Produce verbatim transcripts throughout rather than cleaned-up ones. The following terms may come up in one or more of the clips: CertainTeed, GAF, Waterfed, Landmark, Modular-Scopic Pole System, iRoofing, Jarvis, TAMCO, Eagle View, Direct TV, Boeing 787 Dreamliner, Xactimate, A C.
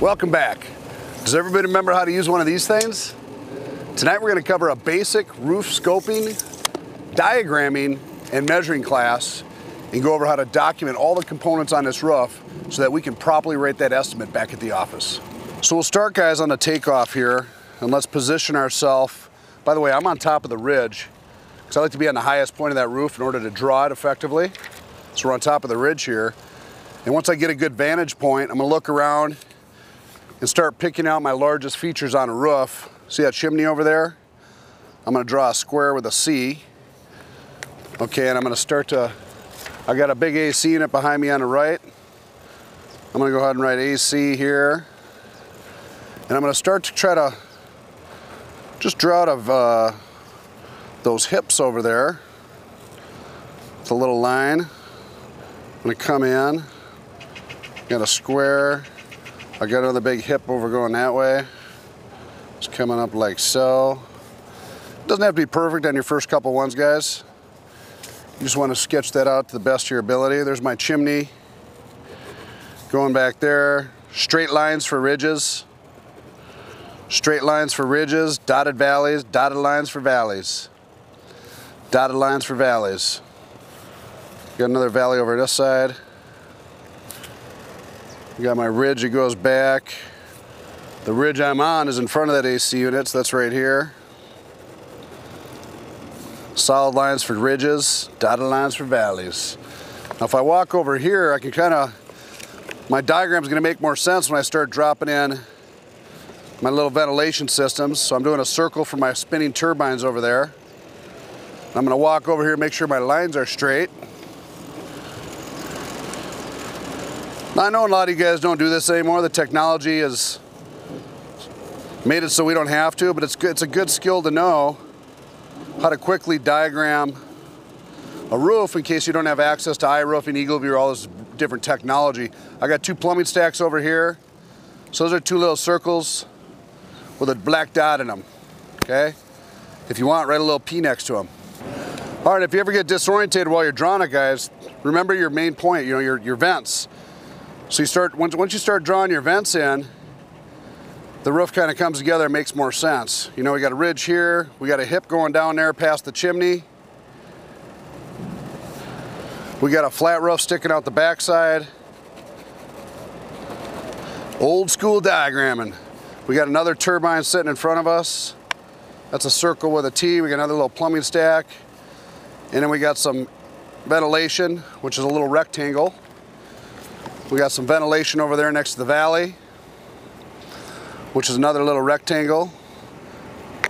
Welcome back. Does everybody remember how to use one of these things? Tonight we're going to cover a basic roof scoping, diagramming, and measuring class, and go over how to document all the components on this roof so that we can properly rate that estimate back at the office. So we'll start, guys, on the takeoff here, and let's position ourselves. By the way, I'm on top of the ridge because I like to be on the highest point of that roof in order to draw it effectively. So we're on top of the ridge here. And once I get a good vantage point, I'm gonna look around and start picking out my largest features on a roof. See that chimney over there? I'm gonna draw a square with a C. Okay, and I'm gonna start to, I got a big A C unit behind me on the right. I'm gonna go ahead and write A C here. And I'm gonna start to try to just draw out of uh, those hips over there. It's a little line. I'm gonna come in, got a square. I got another big hip over going that way. It's coming up like so. It doesn't have to be perfect on your first couple ones, guys. You just want to sketch that out to the best of your ability. There's my chimney going back there. Straight lines for ridges. Straight lines for ridges, dotted valleys, dotted lines for valleys. Dotted lines for valleys. Got another valley over this side. Got my ridge that goes back. The ridge I'm on is in front of that A C unit, so that's right here. Solid lines for ridges, dotted lines for valleys. Now if I walk over here, I can kind of, my diagram's gonna make more sense when I start dropping in my little ventilation systems. So I'm doing a circle for my spinning turbines over there. I'm gonna walk over here, make sure my lines are straight. I know a lot of you guys don't do this anymore. The technology has made it so we don't have to, but it's good, it's a good skill to know how to quickly diagram a roof in case you don't have access to iRoofing, Eagle View, all this different technology. I got two plumbing stacks over here. So those are two little circles with a black dot in them, okay? If you want, write a little P next to them. All right, if you ever get disoriented while you're drawing it, guys, remember your main point, you know, your, your vents. So you start, once, once you start drawing your vents in, the roof kind of comes together and makes more sense. You know, we got a ridge here, we got a hip going down there past the chimney. We got a flat roof sticking out the backside. Old school diagramming. We got another turbine sitting in front of us. That's a circle with a T. We got another little plumbing stack. And then we got some ventilation, which is a little rectangle. We got some ventilation over there next to the valley, which is another little rectangle.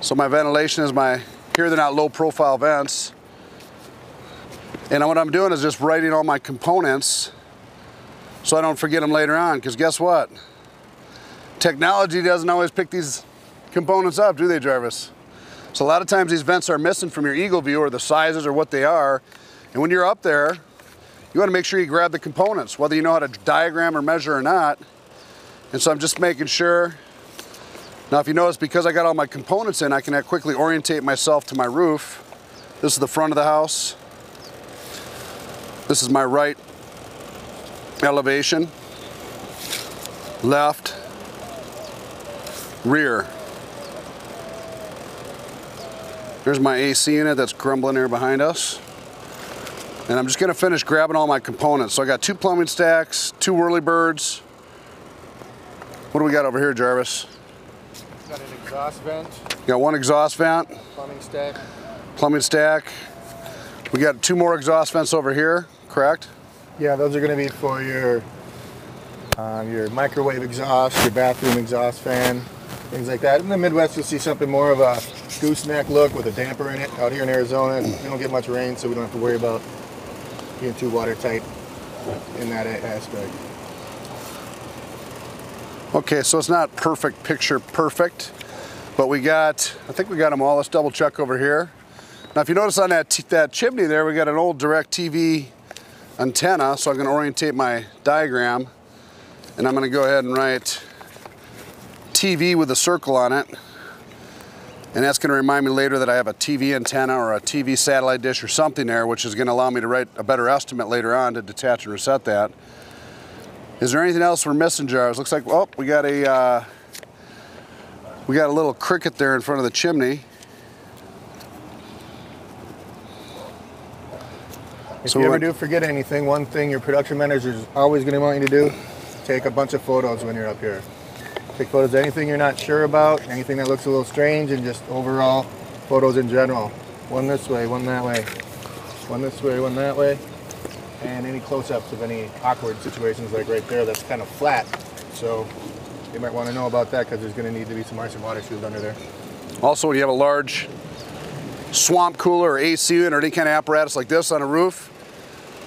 So my ventilation is my, here they're not low profile vents. And what I'm doing is just writing all my components so I don't forget them later on, because guess what? Technology doesn't always pick these components up, do they, Jarvis? So a lot of times these vents are missing from your Eagle View or the sizes or what they are. And when you're up there, you want to make sure you grab the components, whether you know how to diagram or measure or not. And so I'm just making sure. Now, if you notice, because I got all my components in, I can quickly orientate myself to my roof. This is the front of the house. This is my right elevation, left, rear. There's my A C unit that's crumbling there behind us. And I'm just gonna finish grabbing all my components. So I got two plumbing stacks, two whirly birds. What do we got over here, Jarvis? Got an exhaust vent. Got one exhaust vent. Plumbing stack. Plumbing stack. We got two more exhaust vents over here, correct? Yeah, those are gonna be for your, uh, your microwave exhaust, your bathroom exhaust fan, things like that. In the Midwest, you'll see something more of a gooseneck look with a damper in it. Out here in Arizona, we don't get much rain, so we don't have to worry about being too watertight in that aspect. Okay, so it's not perfect picture perfect, but we got, I think we got them all. Let's double check over here. Now, if you notice on that, that chimney there, we got an old Direct T V antenna, so I'm gonna orientate my diagram, and I'm gonna go ahead and write T V with a circle on it, and that's gonna remind me later that I have a T V antenna or a T V satellite dish or something there, which is gonna allow me to write a better estimate later on to detach and reset that. Is there anything else we're missing, Jarvis? Looks like, oh, we got a uh, we got a little cricket there in front of the chimney. If so you ever do forget anything, one thing your production manager is always going to want you to do, take a bunch of photos when you're up here. Take photos of anything you're not sure about, anything that looks a little strange, and just overall photos in general. One this way, one that way, one this way, one that way, and any close-ups of any awkward situations like right there that's kind of flat. So you might want to know about that because there's going to need to be some ice and water shield under there. Also, when you have a large swamp cooler or A C unit or any kind of apparatus like this on a roof,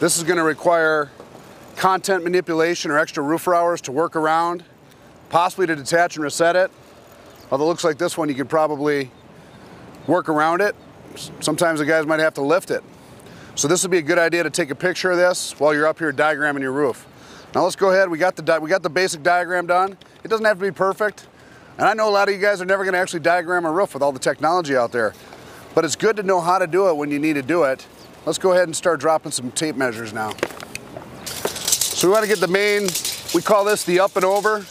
this is going to require content manipulation or extra roofer hours to work around, possibly to detach and reset it. Although it looks like this one you could probably work around it. Sometimes the guys might have to lift it. So this would be a good idea to take a picture of this while you're up here diagramming your roof. Now let's go ahead, we got the, we got the basic diagram done. It doesn't have to be perfect. And I know a lot of you guys are never going to actually diagram a roof with all the technology out there. But it's good to know how to do it when you need to do it. Let's go ahead and start dropping some tape measures now. So we want to get the main, we call this the up and over.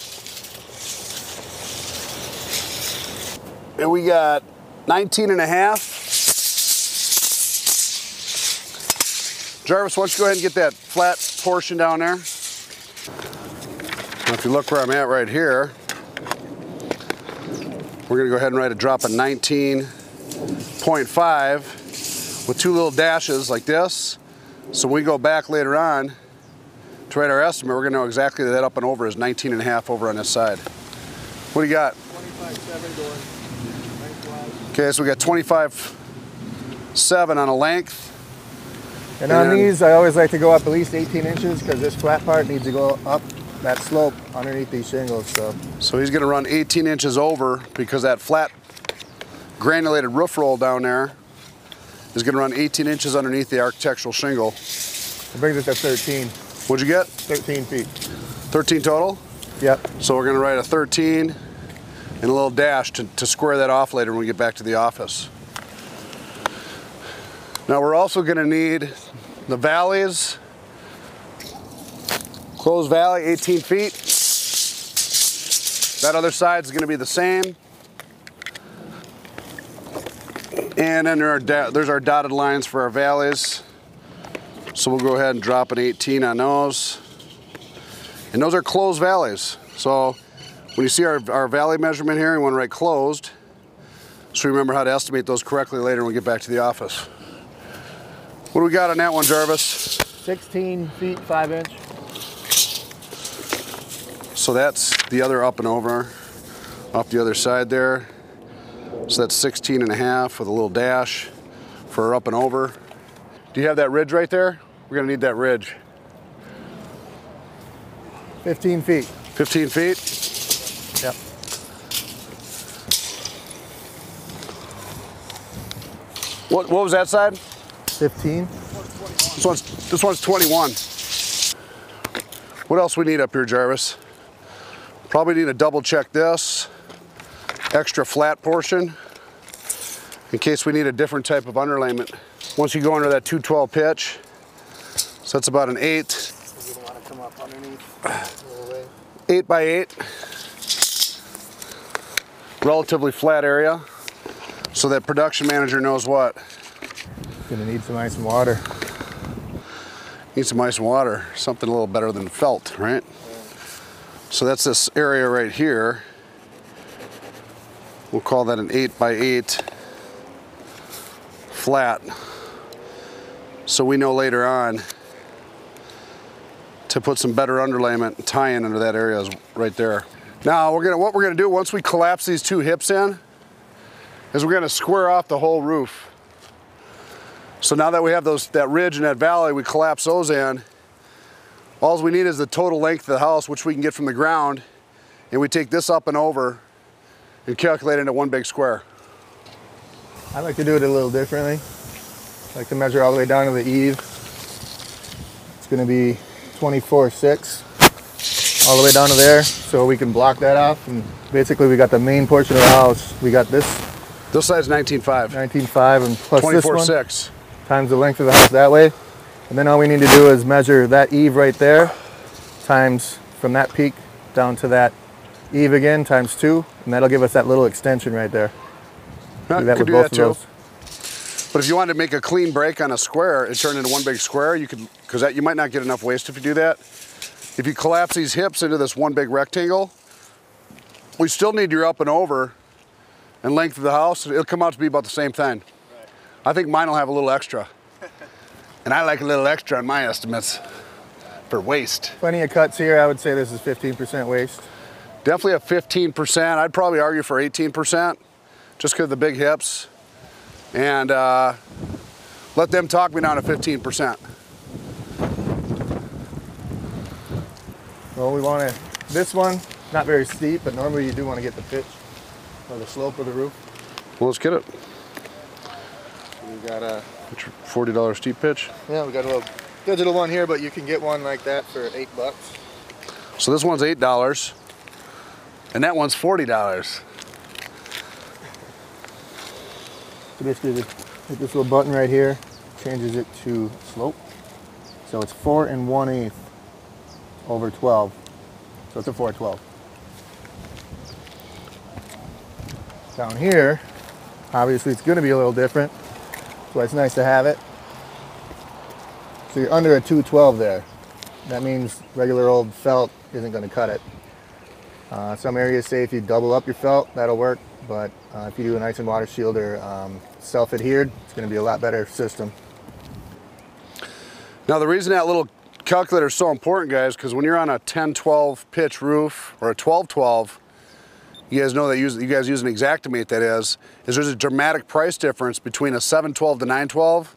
And we got nineteen and a half. Jarvis, why don't you go ahead and get that flat portion down there. Now if you look where I'm at right here, we're going to go ahead and write a drop of nineteen point five with two little dashes like this. So when we go back later on to write our estimate, we're going to know exactly that up and over is nineteen and a half over on this side. What do you got? Okay, so we got twenty-five seven on a length. And, and on these, I always like to go up at least eighteen inches because this flat part needs to go up that slope underneath these shingles. So, so he's going to run eighteen inches over because that flat granulated roof roll down there is going to run eighteen inches underneath the architectural shingle. It brings it to thirteen. What'd you get? thirteen feet. thirteen total? Yep. So we're going to write a thirteen and a little dash to, to square that off later when we get back to the office. Now we're also going to need the valleys. Closed valley, eighteen feet. That other side is going to be the same. And then there are there's our dotted lines for our valleys. So we'll go ahead and drop an eighteen on those. And those are closed valleys. So when you see our, our valley measurement here, you want to write closed. So remember how to estimate those correctly later when we get back to the office. What do we got on that one, Jarvis? sixteen feet, five inch. So that's the other up and over, off the other side there. So that's sixteen and a half with a little dash for up and over. Do you have that ridge right there? We're gonna need that ridge. fifteen feet. fifteen feet? Yep. What, what was that side? fifteen. This one's, this one's twenty-one. What else we need up here, Jarvis? Probably need to double check this extra flat portion in case we need a different type of underlayment. Once you go under that two twelve pitch, so that's about an eight. So you don't want to come up underneath. Eight by eight. Relatively flat area so that production manager knows what. Gonna need some ice and water. Need some ice and water, something a little better than felt, right? Yeah. So that's this area right here. We'll call that an eight by eight flat. So we know later on to put some better underlayment and tie in under that area is right there. Now we're gonna, what we're gonna do once we collapse these two hips in is we're gonna square off the whole roof. So now that we have those, that ridge and that valley, we collapse those in. All we need is the total length of the house, which we can get from the ground, and we take this up and over and calculate it into one big square. I like to do it a little differently. I like to measure all the way down to the eave. It's gonna be twenty-four six, all the way down to there, so we can block that off. And basically, we got the main portion of the house. We got this. This side's nineteen five. nineteen five and plus this one. twenty-four six. Times the length of the house that way. And then all we need to do is measure that eave right there times from that peak down to that eave again times two, and that'll give us that little extension right there. No, do that with do both that of too. Those. But if you wanted to make a clean break on a square, it turned into one big square, you could, because that you might not get enough waste if you do that. If you collapse these hips into this one big rectangle, we still need your up and over and length of the house. It'll come out to be about the same thing. Right. I think mine will have a little extra. And I like a little extra on my estimates for waste. Plenty of cuts here. I would say this is fifteen percent waste. Definitely a fifteen percent. I'd probably argue for eighteen percent just because of the big hips. And uh, let them talk me down to fifteen percent. Well, we want to, this one, not very steep, but normally you do want to get the pitch or the slope of the roof. Well, let's get it. We got a forty dollar steep pitch. Yeah, we got a little digital one here, but you can get one like that for eight bucks. So this one's eight dollars, and that one's forty dollars. So basically, hit this little button right here, changes it to slope. So it's four and one eighth over twelve. So it's a four twelve. Down here, obviously it's going to be a little different, so it's nice to have it. So you're under a two twelve there. That means regular old felt isn't going to cut it. Uh, some areas say if you double up your felt, that'll work, but uh, if you do an ice and water shield or um, self-adhered, it's going to be a lot better system. Now the reason that little calculator is so important, guys, because when you're on a ten twelve pitch roof or a twelve twelve, you guys know that use, you guys use an Xactimate, that is, is there's a dramatic price difference between a seven twelve to nine twelve.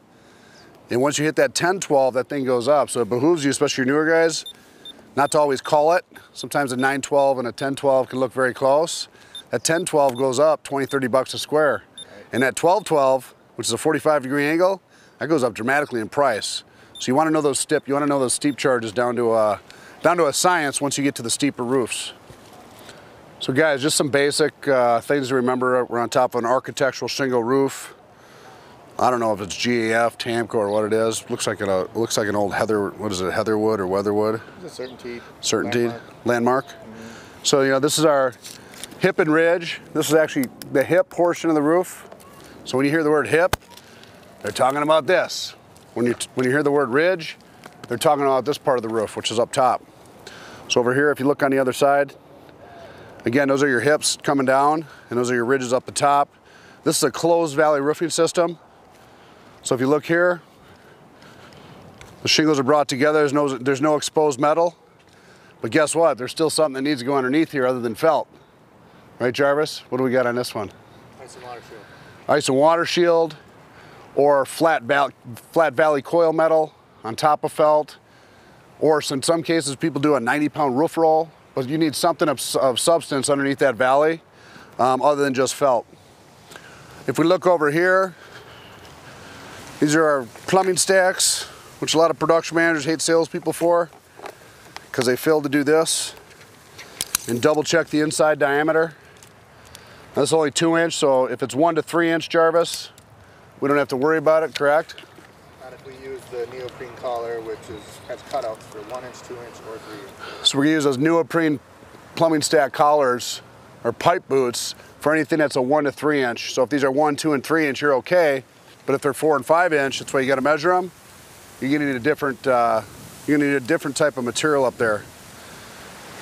And once you hit that ten twelve, that thing goes up. So it behooves you, especially your newer guys, not to always call it. Sometimes a nine twelve and a ten twelve can look very close. That ten twelve goes up twenty, thirty bucks a square. And that twelve twelve, which is a forty-five degree angle, that goes up dramatically in price. So you want to know those steep, you want to know those steep charges down to a, down to a science once you get to the steeper roofs. So guys, just some basic uh, things to remember. We're on top of an architectural shingle roof. I don't know if it's G A F, TAMCO, or what it is. Looks like an, uh, looks like an old heather, what is it, heatherwood or weatherwood? It's a CertainTeed. CertainTeed, Landmark. Landmark. Mm-hmm. So, you know, this is our hip and ridge. This is actually the hip portion of the roof. So when you hear the word hip, they're talking about this. When you, when you hear the word ridge, they're talking about this part of the roof, which is up top. So over here, if you look on the other side, again, those are your hips coming down, and those are your ridges up the top. This is a closed valley roofing system. So if you look here, the shingles are brought together. There's no, there's no exposed metal. But guess what? There's still something that needs to go underneath here other than felt. Right, Jarvis? What do we got on this one? Ice and water shield. Ice and water shield or flat, flat valley coil metal on top of felt. Or in some cases, people do a ninety pound roof roll. But you need something of, of substance underneath that valley um, other than just felt. If we look over here, these are our plumbing stacks, which a lot of production managers hate salespeople for because they fail to do this and double check the inside diameter. Now, this is only two inch, so if it's one to three inch, Jarvis, we don't have to worry about it, correct? Not if we use the neoprene collar, which is, has cutouts for one inch, two inch, or three inch. So we're gonna use those neoprene plumbing stack collars or pipe boots for anything that's a one to three inch. So if these are one, two, and three inch, you're okay. But if they're four and five inch, that's why you got to measure them. You're gonna need a different, uh, you're gonna need a different type of material up there.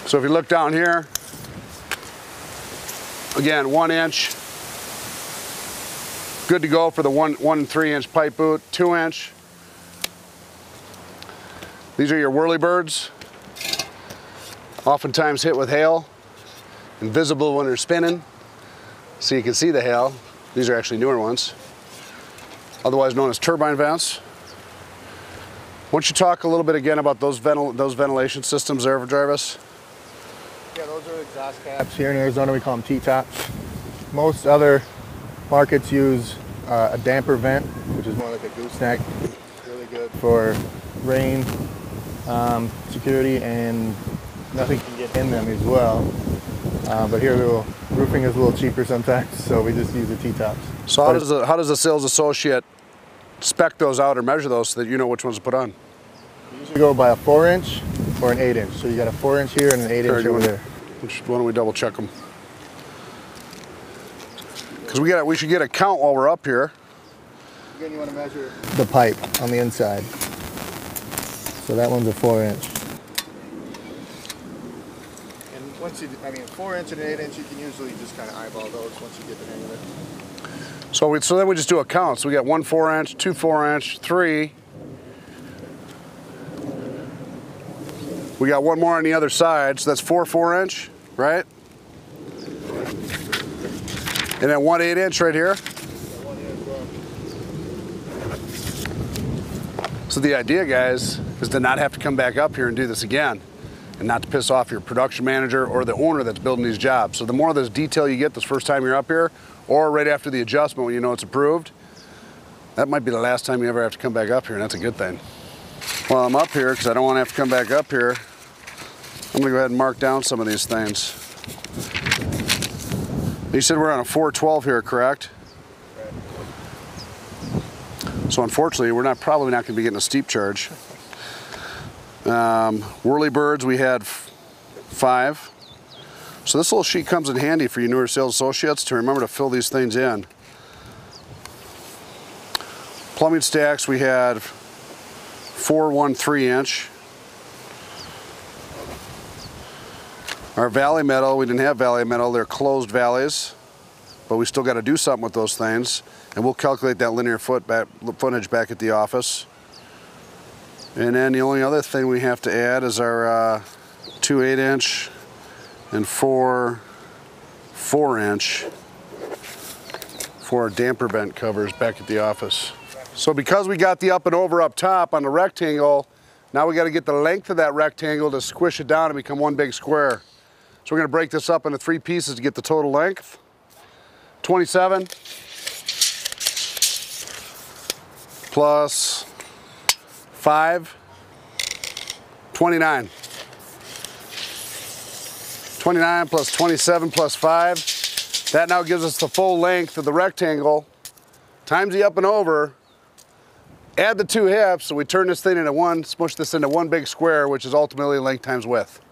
So if you look down here, again, one inch, good to go for the one, one and three inch pipe boot, two inch. These are your whirly birds, oftentimes hit with hail, invisible when they're spinning, so you can see the hail. These are actually newer ones, otherwise known as turbine vents. Why don't you talk a little bit again about those, ventil those ventilation systems there for Jarvis? Yeah, those are exhaust caps. Here in Arizona, we call them T-tops. Most other markets use uh, a damper vent, which is more like a gooseneck. Really good for rain, um, security, and nothing can get in them as well. Uh, but here, little, roofing is a little cheaper sometimes, so we just use the T-tops. So how does, the, how does the sales associate spec those out or measure those so that you know which ones to put on? You usually go by a four inch or an eight inch. So you got a four inch here and an eight inch over there. Why don't we double check them? Because we got, we should get a count while we're up here. Again, you want to measure the pipe on the inside. So that one's a four inch. And once you, I mean, four inch and an eight inch, you can usually just kind of eyeball those once you get the hang of it. So we, so then we just do a count. So we got one four inch, two four inch, three. We got one more on the other side, so that's four four inch, right? And then one eight inch right here. So the idea, guys, is to not have to come back up here and do this again, and not to piss off your production manager or the owner that's building these jobs. So the more of this detail you get this first time you're up here, or right after the adjustment when you know it's approved, that might be the last time you ever have to come back up here, and that's a good thing. While I'm up here, because I don't want to have to come back up here, I'm gonna go ahead and mark down some of these things. You said we're on a four twelve here, correct? Right. So unfortunately, we're not probably not gonna be getting a steep charge. Um, whirly birds, we had five. So this little sheet comes in handy for you newer sales associates to remember to fill these things in. Plumbing stacks, we had four one three inch. Our valley metal, we didn't have valley metal, they're closed valleys, but we still got to do something with those things, and we'll calculate that linear foot back, footage back at the office. And then the only other thing we have to add is our uh, two eight inch and four four inch for our damper vent covers back at the office. So because we got the up and over up top on the rectangle, now we got to get the length of that rectangle to squish it down and become one big square. So we're going to break this up into three pieces to get the total length. twenty-seven plus five, twenty-nine. twenty-nine plus twenty-seven plus five. That now gives us the full length of the rectangle times the up and over. Add the two halves, so we turn this thing into one, smush this into one big square, which is ultimately length times width.